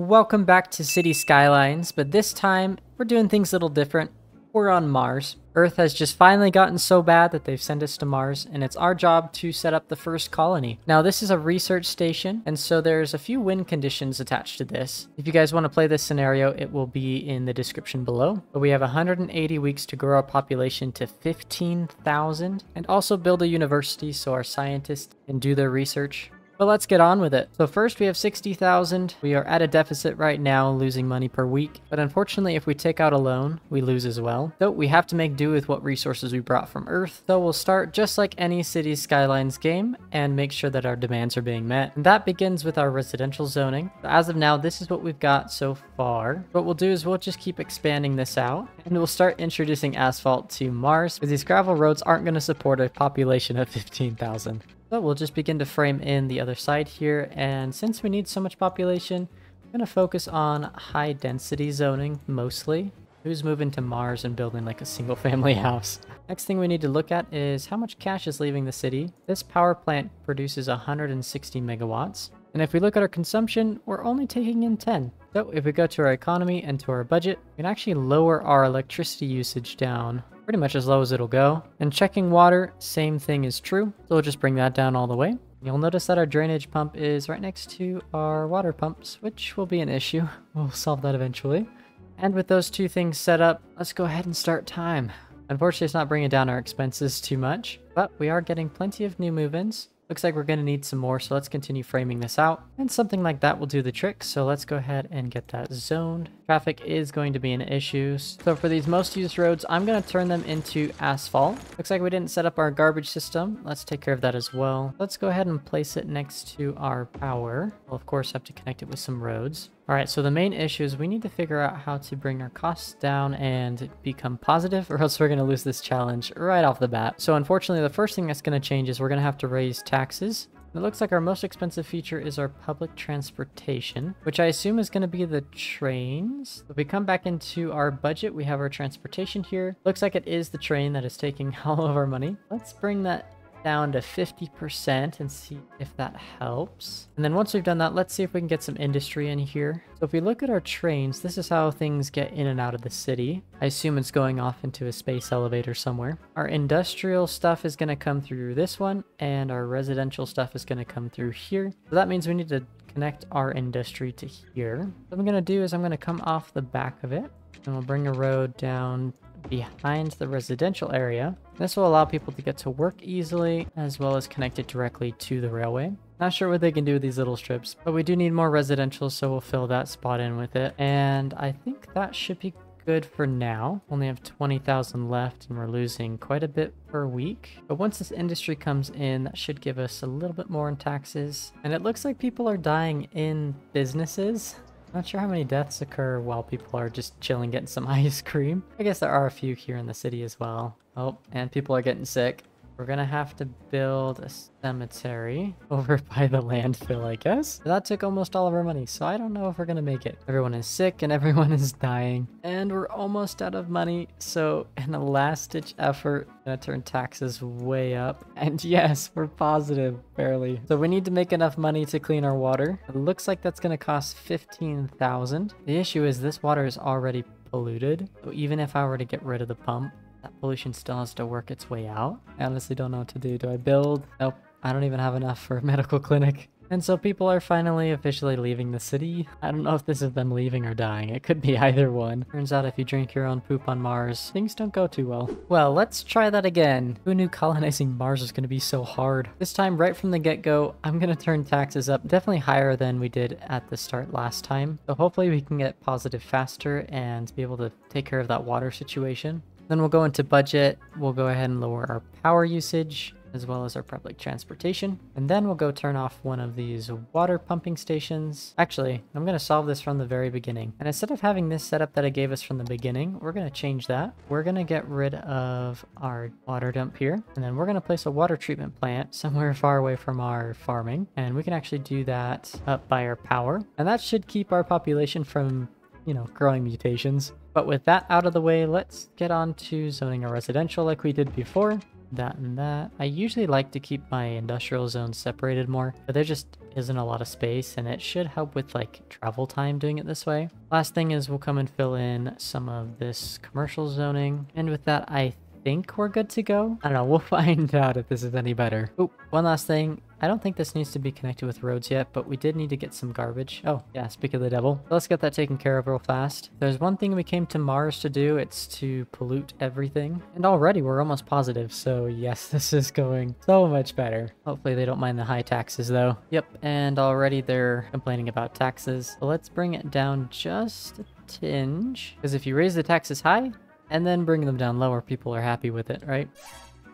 Welcome back to Cities: Skylines, but this time we're doing things a little different. We're on Mars. Earth has just finally gotten so bad that they've sent us to Mars, and it's our job to set up the first colony. Now, this is a research station, and so there's a few win conditions attached to this. If you guys want to play this scenario, it will be in the description below. But we have 180 weeks to grow our population to 15,000, and also build a university so our scientists can do their research. But let's get on with it. So first we have 60,000. We are at a deficit right now, losing money per week. But unfortunately, if we take out a loan, we lose as well. So we have to make do with what resources we brought from Earth. So we'll start just like any Cities: Skylines game and make sure that our demands are being met. And that begins with our residential zoning. As of now, this is what we've got so far. What we'll do is we'll just keep expanding this out, and we'll start introducing asphalt to Mars, because these gravel roads aren't going to support a population of 15,000. So we'll just begin to frame in the other side here, and since we need so much population, I'm going to focus on high density zoning mostly. Who's moving to Mars and building like a single family house? Next thing we need to look at is how much cash is leaving the city. This power plant produces 160 megawatts. And if we look at our consumption, we're only taking in 10. So if we go to our economy and to our budget, we can actually lower our electricity usage down pretty much as low as it'll go. And checking water, same thing is true. So we'll just bring that down all the way. You'll notice that our drainage pump is right next to our water pumps, which will be an issue. We'll solve that eventually. And with those two things set up, let's go ahead and start time. Unfortunately, it's not bringing down our expenses too much, but we are getting plenty of new move-ins. Looks like we're going to need some more, so let's continue framing this out. And something like that will do the trick, so let's go ahead and get that zoned. Traffic is going to be an issue. So for these most used roads, I'm going to turn them into asphalt. Looks like we didn't set up our garbage system. Let's take care of that as well. Let's go ahead and place it next to our power. We'll, of course, have to connect it with some roads. All right, so the main issue is we need to figure out how to bring our costs down and become positive, or else we're going to lose this challenge right off the bat. So unfortunately, the first thing that's going to change is we're going to have to raise taxes. It looks like our most expensive feature is our public transportation, which I assume is going to be the trains. If we come back into our budget, we have our transportation here. Looks like it is the train that is taking all of our money. Let's bring that down to 50% and see if that helps. And then once we've done that, let's see if we can get some industry in here. So if we look at our trains, this is how things get in and out of the city. I assume it's going off into a space elevator somewhere. Our industrial stuff is going to come through this one, and our residential stuff is going to come through here. So that means we need to connect our industry to here. What I'm going to do is I'm going to come off the back of it, and we'll bring a road down behind the residential area. This will allow people to get to work easily, as well as connect it directly to the railway. Not sure what they can do with these little strips, but we do need more residential, so we'll fill that spot in with it. And I think that should be good for now. Only have 20,000 left, and we're losing quite a bit per week. But once this industry comes in, that should give us a little bit more in taxes. And it looks like people are dying in businesses. Not sure how many deaths occur while people are just chilling, getting some ice cream. I guess there are a few here in the city as well. Oh, and people are getting sick. We're gonna have to build a cemetery over by the landfill, I guess. That took almost all of our money, so I don't know if we're gonna make it. Everyone is sick and everyone is dying. And we're almost out of money, so in a last-ditch effort, I'm gonna turn taxes way up. And yes, we're positive, barely. So we need to make enough money to clean our water. It looks like that's gonna cost 15,000. The issue is this water is already polluted, so even if I were to get rid of the pump, that pollution still has to work its way out. I honestly don't know what to do. Do I build? Nope. I don't even have enough for a medical clinic. And so people are finally officially leaving the city. I don't know if this is them leaving or dying. It could be either one. Turns out if you drink your own poop on Mars, things don't go too well. Well, let's try that again. Who knew colonizing Mars was going to be so hard? This time, right from the get-go, I'm going to turn taxes up definitely higher than we did at the start last time. So hopefully we can get positive faster and be able to take care of that water situation. Then we'll go into budget. We'll go ahead and lower our power usage, as well as our public transportation. And then we'll go turn off one of these water pumping stations. Actually, I'm going to solve this from the very beginning. And instead of having this setup that it gave us from the beginning, we're going to change that. We're going to get rid of our water dump here. And then we're going to place a water treatment plant somewhere far away from our farming. And we can actually do that up by our power. And that should keep our population from, you know, growing mutations. But with that out of the way, let's get on to zoning our residential like we did before. that and that. I usually like to keep my industrial zones separated more, but there just isn't a lot of space, and it should help with like travel time doing it this way. Last thing is we'll come and fill in some of this commercial zoning, and with that I think we're good to go. I don't know, we'll find out if this is any better. Oh, one last thing. I don't think this needs to be connected with roads yet, but we did need to get some garbage. Oh, yeah, speak of the devil. Let's get that taken care of real fast. There's one thing we came to Mars to do. It's to pollute everything. And already we're almost positive, so yes, this is going so much better. Hopefully they don't mind the high taxes, though. Yep, and already they're complaining about taxes. So let's bring it down just a tinge. Because if you raise the taxes high and then bring them down lower, people are happy with it, right?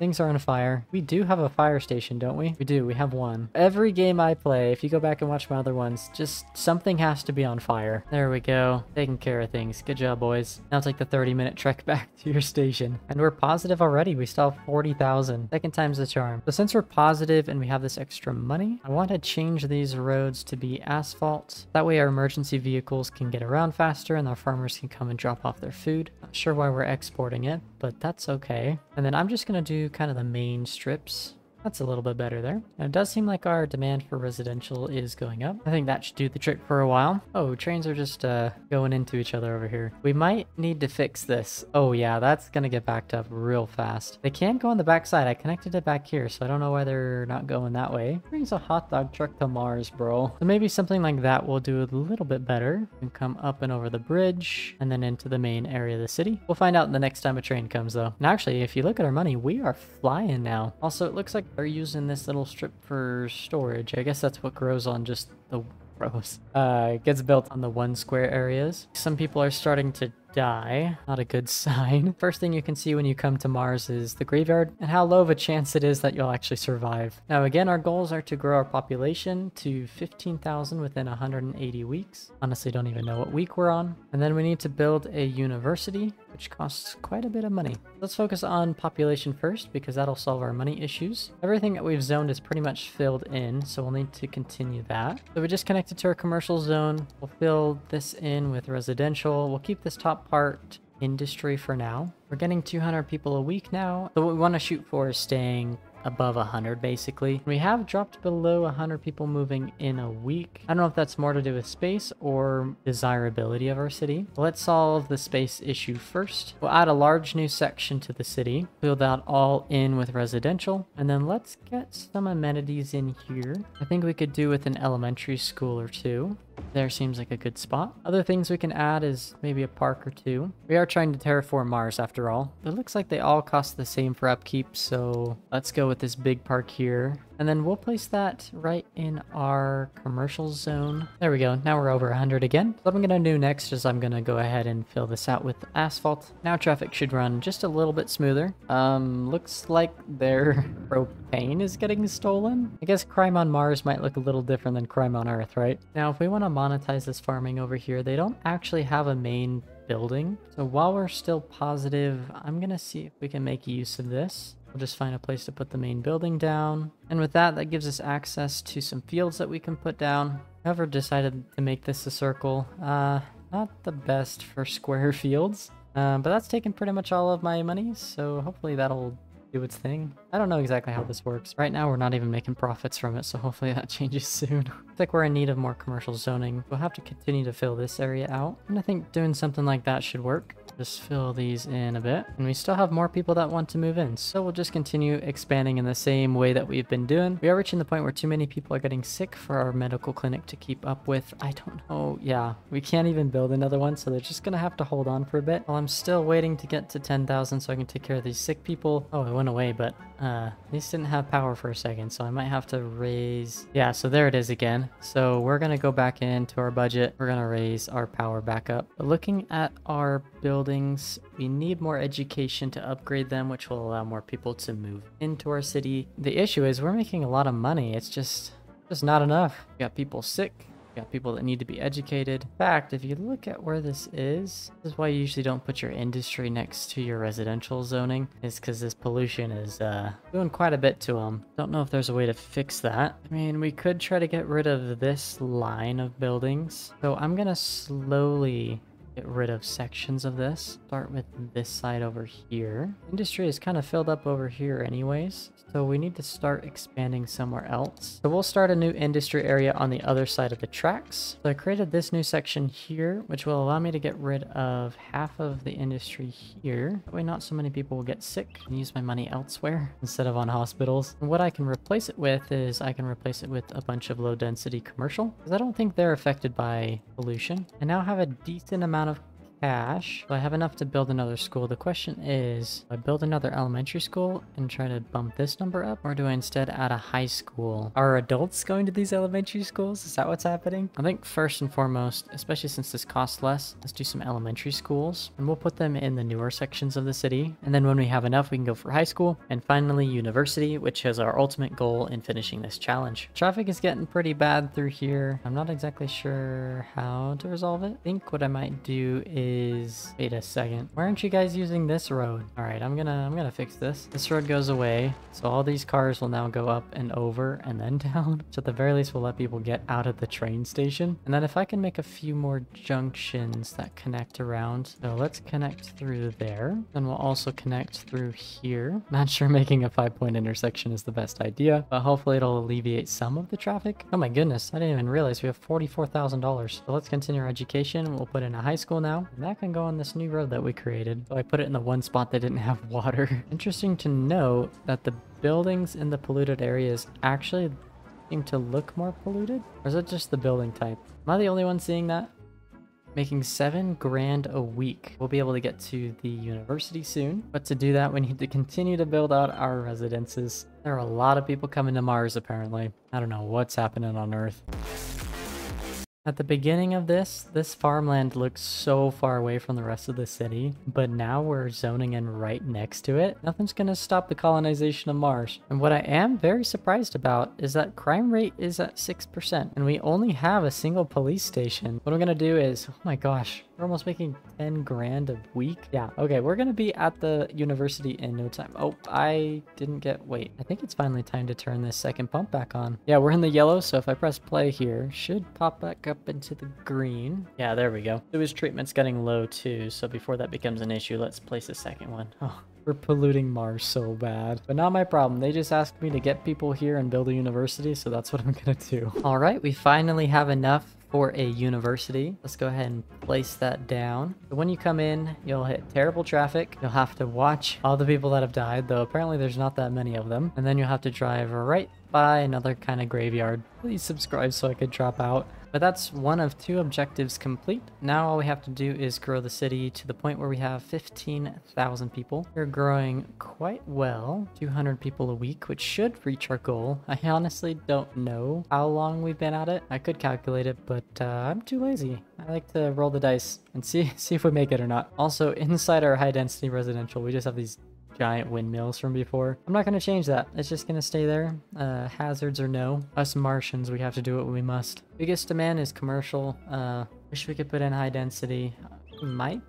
Things are on fire. We do have a fire station, don't we? We do. We have one. Every game I play, if you go back and watch my other ones, just something has to be on fire. There we go. Taking care of things. Good job, boys. Now take the 30-minute trek back to your station. And we're positive already. We still have 40,000. Second time's the charm. So since we're positive and we have this extra money, I want to change these roads to be asphalt. That way our emergency vehicles can get around faster and our farmers can come and drop off their food. Not sure why we're exporting it, but that's okay. And then I'm just going to do kind of the main strips. That's a little bit better there. Now, it does seem like our demand for residential is going up. I think that should do the trick for a while. Oh, trains are just going into each other over here. We might need to fix this. Oh yeah, that's gonna get backed up real fast. They can go on the back side. I connected it back here, so I don't know why they're not going that way. Brings a hot dog truck to Mars, bro. So maybe something like that will do a little bit better. We can come up and over the bridge and then into the main area of the city. We'll find out the next time a train comes though. And actually, if you look at our money, we are flying now. Also, it looks like they're using this little strip for storage. I guess that's what grows on just the rows. It gets built on the 1 square areas. Some people are starting to die. Not a good sign. First thing you can see when you come to Mars is the graveyard and how low of a chance it is that you'll actually survive. Now again, our goals are to grow our population to 15,000 within 180 weeks. Honestly, don't even know what week we're on. And then we need to build a university, which costs quite a bit of money. Let's focus on population first because that'll solve our money issues. Everything that we've zoned is pretty much filled in, so we'll need to continue that. So we just connected to our commercial zone. We'll fill this in with residential. We'll keep this top part industry for now. We're getting 200 people a week now, so what we want to shoot for is staying above 100 basically. We have dropped below 100 people moving in a week. I don't know if that's more to do with space or desirability of our city. Let's solve the space issue first. We'll add a large new section to the city, fill that all in with residential, and then let's get some amenities in here. I think we could do with an elementary school or two. There seems like a good spot. Other things we can add is maybe a park or two. We are trying to terraform Mars after all. It looks like they all cost the same for upkeep, so let's go with this big park here. And then we'll place that right in our commercial zone. There we go. Now we're over 100 again. What I'm going to do next is I'm going to go ahead and fill this out with asphalt. Now traffic should run just a little bit smoother. Looks like their propane is getting stolen. I guess crime on Mars might look a little different than crime on Earth, right? Now, if we want to monetize this farming over here, they don't actually have a main building. So while we're still positive, I'm going to see if we can make use of this. We'll just find a place to put the main building down. And with that, that gives us access to some fields that we can put down. However, decided to make this a circle. Not the best for square fields. But that's taken pretty much all of my money, so hopefully that'll do its thing. I don't know exactly how this works. Right now, we're not even making profits from it, so hopefully that changes soon. Looks like we're in need of more commercial zoning. We'll have to continue to fill this area out. And I think doing something like that should work. Just fill these in a bit. And we still have more people that want to move in. So we'll just continue expanding in the same way that we've been doing. We are reaching the point where too many people are getting sick for our medical clinic to keep up with. I don't know. Yeah, we can't even build another one. So they're just going to have to hold on for a bit. Well, I'm still waiting to get to 10,000 so I can take care of these sick people. Oh, it went away, but these didn't have power for a second. So I might have to raise. Yeah, so there it is again. So we're going to go back into our budget. We're going to raise our power back up. But looking at our build, we need more education to upgrade them, which will allow more people to move into our city. The issue is we're making a lot of money. It's just not enough. We got people sick. We got people that need to be educated. In fact, if you look at where this is why you usually don't put your industry next to your residential zoning, is because this pollution is doing quite a bit to them. Don't know if there's a way to fix that. I mean, we could try to get rid of this line of buildings. So I'm going to slowly get rid of sections of this. Start with this side over here. Industry is kind of filled up over here anyways, so we need to start expanding somewhere else. So we'll start a new industry area on the other side of the tracks. So I created this new section here, which will allow me to get rid of half of the industry here. That way not so many people will get sick and use my money elsewhere instead of on hospitals. And what I can replace it with is I can replace it with a bunch of low density commercial, because I don't think they're affected by pollution. I now have a decent amount of cash, so I have enough to build another school. The question is, do I build another elementary school and try to bump this number up, or do I instead add a high school? Are adults going to these elementary schools? Is that what's happening? I think first and foremost, especially since this costs less, let's do some elementary schools, and we'll put them in the newer sections of the city. And then when we have enough, we can go for high school, and finally university, which is our ultimate goal in finishing this challenge. Traffic is getting pretty bad through here. I'm not exactly sure how to resolve it. I think what I might do is, wait a second, why aren't you guys using this road? All right, I'm gonna fix this. This road goes away, so all these cars will now go up and over and then down. So at the very least, we'll let people get out of the train station. And then if I can make a few more junctions that connect around, so let's connect through there, and we'll also connect through here. Not sure making a 5-point intersection is the best idea, but hopefully it'll alleviate some of the traffic. Oh my goodness, I didn't even realize we have $44,000. So let's continue our education. We'll put in a high school now. And that can go on this new road that we created. So I put it in the one spot that didn't have water. Interesting to note that the buildings in the polluted areas actually seem to look more polluted. Or is it just the building type? Am I the only one seeing that? Making $7,000 a week. We'll be able to get to the university soon. But to do that, we need to continue to build out our residences. There are a lot of people coming to Mars, apparently. I don't know what's happening on Earth. At the beginning of this farmland looks so far away from the rest of the city, but now we're zoning in right next to it. Nothing's gonna stop the colonization of Mars. And what I am very surprised about is that crime rate is at 6%, and we only have a single police station. What I'm gonna do is, oh my gosh, we're almost making $10,000 a week. Yeah, okay, we're gonna be at the university in no time. Oh, I didn't get, wait, I think it's finally time to turn this second pump back on. Yeah, we're in the yellow, so if I press play here, should pop back up into the green. Yeah, there we go. Sewage treatment's getting low too, so before that becomes an issue, let's place a second one. Oh, we're polluting Mars so bad. But not my problem. They just asked me to get people here and build a university, so that's what I'm gonna do. All right, we finally have enough for a university. Let's go ahead and place that down. So when you come in, you'll hit terrible traffic. You'll have to watch all the people that have died, though apparently there's not that many of them. And then you'll have to drive right by another kind of graveyard. Please subscribe so I could drop out. But that's one of two objectives complete. Now all we have to do is grow the city to the point where we have 15,000 people. We're growing quite well, 200 people a week, which should reach our goal. I honestly don't know how long we've been at it. I could calculate it, but I'm too lazy. I like to roll the dice and see if we make it or not. Also, inside our high density residential, we just have these giant windmills from before. I'm not going to change that. It's just going to stay there. Hazards or no. Us Martians, we have to do what we must. Biggest demand is commercial. Wish we could put in high density. We might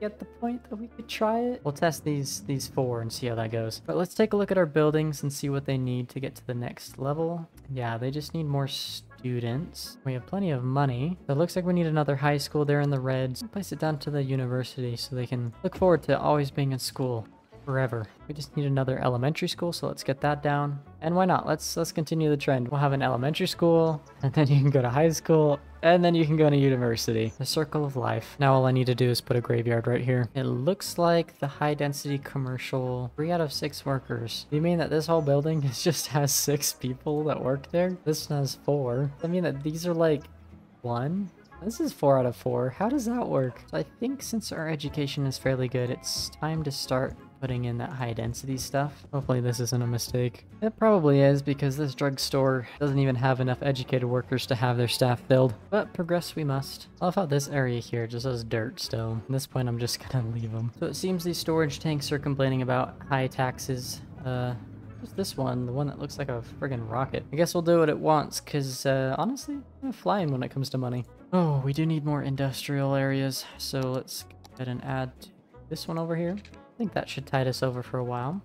get the point that we could try it. We'll test these four and see how that goes. But let's take a look at our buildings and see what they need to get to the next level. Yeah, they just need more students. We have plenty of money. So it looks like we need another high school there in the red. Place it down to the university so they can look forward to always being in school. Forever. We just need another elementary school, so let's get that down. And why not? Let's continue the trend. We'll have an elementary school, and then you can go to high school, and then you can go to university. The circle of life. Now all I need to do is put a graveyard right here. It looks like the high density commercial, 3 out of 6 workers. Do you mean that this whole building just has 6 people that work there? This one has 4. I mean that these are like 1? This is 4 out of 4. How does that work? So I think since our education is fairly good, it's time to start putting in that high density stuff. Hopefully this isn't a mistake. It probably is, because this drugstore doesn't even have enough educated workers to have their staff filled. But progress we must. I love how this area here just has dirt still. At this point, I'm just gonna leave them. So it seems these storage tanks are complaining about high taxes. What's this one? The one that looks like a friggin' rocket. I guess we'll do what it wants, because honestly, I'm flying when it comes to money. Oh, we do need more industrial areas. So let's go ahead and add this one over here. I think that should tide us over for a while.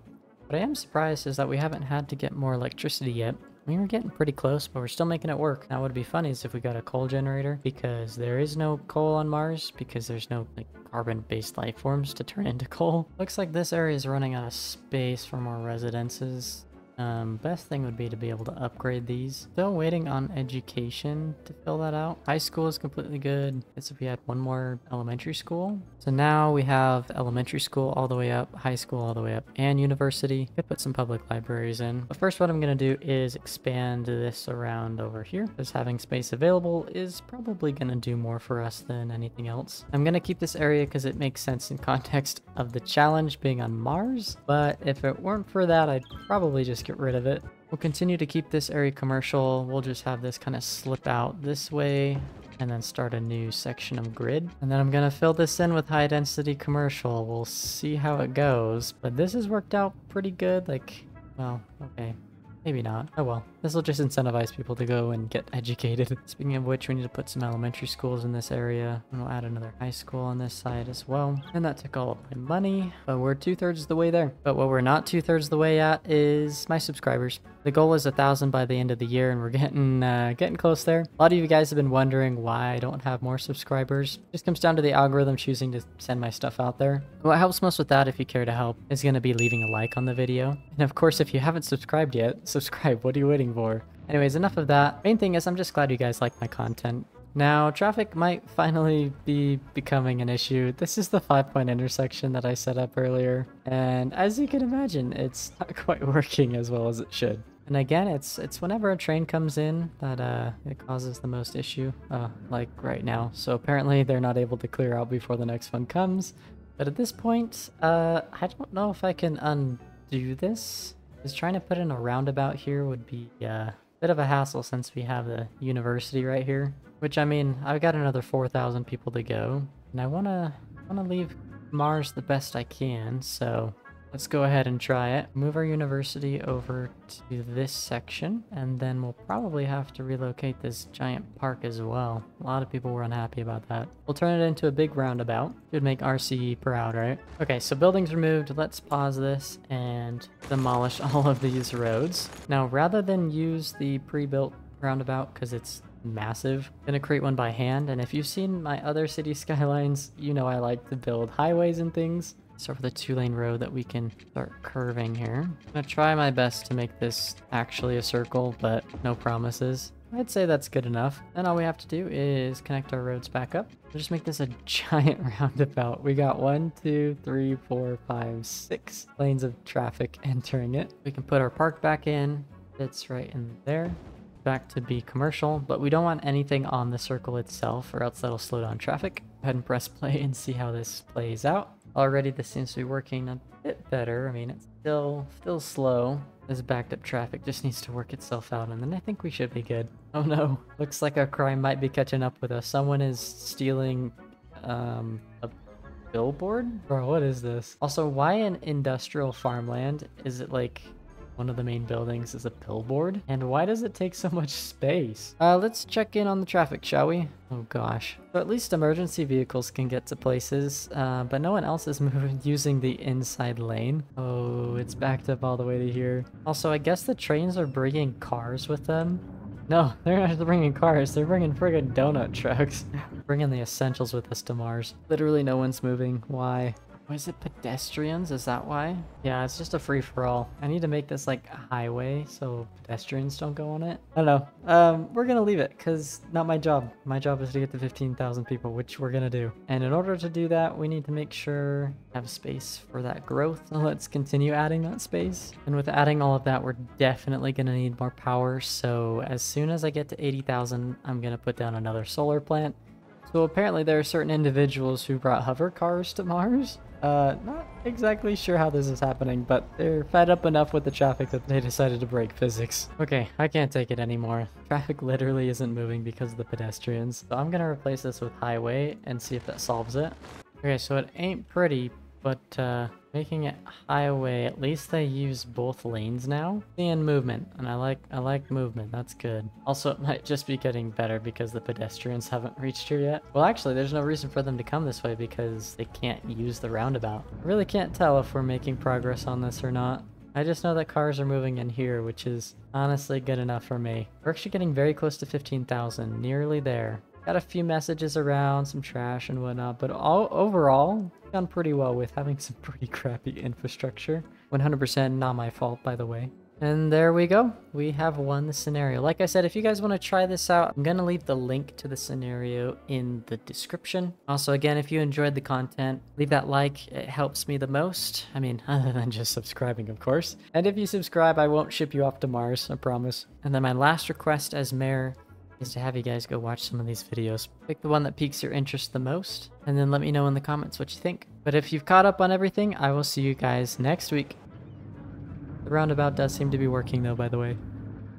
What I am surprised is that we haven't had to get more electricity yet. I mean, we're getting pretty close, but we're still making it work. Now, what would be funny is if we got a coal generator, because there is no coal on Mars, because there's no like carbon-based life forms to turn into coal. Looks like this area is running out of space for more residences. Best thing would be to be able to upgrade these. Still waiting on education to fill that out. High school is completely good. As if we had one more elementary school. So now we have elementary school all the way up, high school all the way up, and university. Could put some public libraries in. But first what I'm going to do is expand this around over here. Just having space available is probably going to do more for us than anything else. I'm going to keep this area because it makes sense in context of the challenge being on Mars. But if it weren't for that, I'd probably just get rid of it. We'll continue to keep this area commercial. We'll just have this kind of slip out this way and then start a new section of grid. And then I'm gonna fill this in with high density commercial. We'll see how it goes, but this has worked out pretty good. Like, well, okay, maybe not. Oh well, this will just incentivize people to go and get educated. Speaking of which, we need to put some elementary schools in this area, and we'll add another high school on this side as well. And that took all of my money, but we're 2/3 of the way there. But what we're not 2/3 of the way at is my subscribers. The goal is 1,000 by the end of the year, and we're getting close there. A lot of you guys have been wondering why I don't have more subscribers. It just comes down to the algorithm choosing to send my stuff out there. What helps most with that, if you care to help, is going to be leaving a like on the video. And of course, if you haven't subscribed yet, subscribe. What are you waiting for? Anyways, enough of that. Main thing is I'm just glad you guys like my content. Now, traffic might finally be becoming an issue. This is the 5-point intersection that I set up earlier. And as you can imagine, it's not quite working as well as it should. And again, it's whenever a train comes in that it causes the most issue, like right now. So apparently they're not able to clear out before the next one comes. But at this point, I don't know if I can undo this. Trying to put in a roundabout here would be a bit of a hassle since we have the university right here, which I mean, I've got another 4,000 people to go, and I want to leave Mars the best I can, so let's go ahead and try it. Move our university over to this section, and then we'll probably have to relocate this giant park as well. A lot of people were unhappy about that. We'll turn it into a big roundabout. Should make RCE proud, right? Okay, so buildings removed. Let's pause this and demolish all of these roads. Now, rather than use the pre-built roundabout because it's massive, I'm gonna create one by hand, and if you've seen my other City Skylines, you know I like to build highways and things. So for the 2-lane road that we can start curving here. I'm gonna try my best to make this actually a circle, but no promises. I'd say that's good enough. And all we have to do is connect our roads back up. We'll just make this a giant roundabout. We got 1, 2, 3, 4, 5, 6 lanes of traffic entering it. We can put our park back in. It's right in there. Back to be commercial, but we don't want anything on the circle itself or else that'll slow down traffic. Go ahead and press play and see how this plays out. Already this seems to be working a bit better. I mean, it's still slow. This backed up traffic just needs to work itself out, and then I think we should be good. Oh no, looks like our crime might be catching up with us. Someone is stealing a billboard? Bro, what is this? Also, why an industrial farmland? Is it like one of the main buildings is a billboard? And why does it take so much space? Let's check in on the traffic, shall we? Oh gosh. So at least emergency vehicles can get to places, but no one else is moving using the inside lane. Oh, it's backed up all the way to here. Also, I guess the trains are bringing cars with them. No, they're not bringing cars, they're bringing friggin' donut trucks. Bringing the essentials with us to Mars. Literally no one's moving. Why? Was it pedestrians? Is that why? Yeah, it's just a free-for-all. I need to make this like a highway so pedestrians don't go on it. I don't know. We're gonna leave it because not my job. My job is to get to 15,000 people, which we're gonna do. And in order to do that, we need to make sure we have space for that growth. So let's continue adding that space. And with adding all of that, we're definitely gonna need more power. So as soon as I get to 80,000, I'm gonna put down another solar plant. So apparently there are certain individuals who brought hover cars to Mars. Not exactly sure how this is happening, but they're fed up enough with the traffic that they decided to break physics. Okay, I can't take it anymore. Traffic literally isn't moving because of the pedestrians. So I'm gonna replace this with highway and see if that solves it. Okay, so it ain't pretty, but making it highway, at least they use both lanes now. Seeing movement, and I like movement, that's good. Also, it might just be getting better because the pedestrians haven't reached here yet. Well, actually, there's no reason for them to come this way because they can't use the roundabout. I really can't tell if we're making progress on this or not. I just know that cars are moving in here, which is honestly good enough for me. We're actually getting very close to 15,000, nearly there. Got a few messages around, some trash and whatnot, but overall, done pretty well with having some pretty crappy infrastructure. 100% not my fault, by the way. And there we go. We have won the scenario. Like I said, if you guys want to try this out, I'm going to leave the link to the scenario in the description. Also, again, if you enjoyed the content, leave that like. It helps me the most. I mean, other than just subscribing, of course. And if you subscribe, I won't ship you off to Mars, I promise. And then my last request as mayor is to have you guys go watch some of these videos. Pick the one that piques your interest the most, and then let me know in the comments what you think. But if you've caught up on everything, I will see you guys next week. The roundabout does seem to be working though, by the way.